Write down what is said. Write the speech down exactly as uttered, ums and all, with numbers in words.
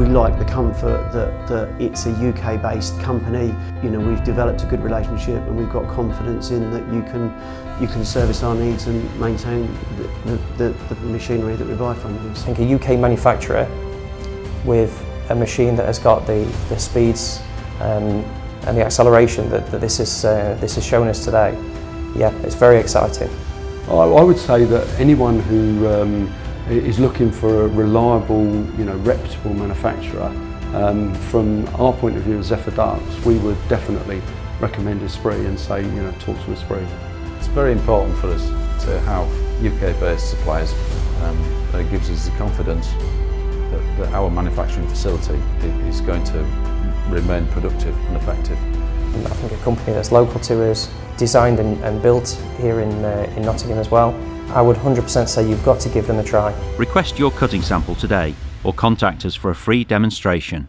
We like the comfort that, that it's a U K-based company. You know, we've developed a good relationship and we've got confidence in that you can, you can service our needs and maintain the, the, the machinery that we buy from you. I think a U K manufacturer with a machine that has got the, the speeds um, and the acceleration that, that this, is, uh, this has shown us today, yeah, it's very exciting. I, I would say that anyone who um, is looking for a reliable, you know, reputable manufacturer, um, from our point of view as Zephyr Ducts, we would definitely recommend Esprit and say, you know, talk to Esprit. It's very important for us to have U K-based suppliers. Um, it gives us the confidence that, that our manufacturing facility is going to remain productive and effective. And I think a company that's local to us, designed and, and built here in, uh, in Nottingham as well, I would one hundred percent say you've got to give them a try. Request your cutting sample today or contact us for a free demonstration.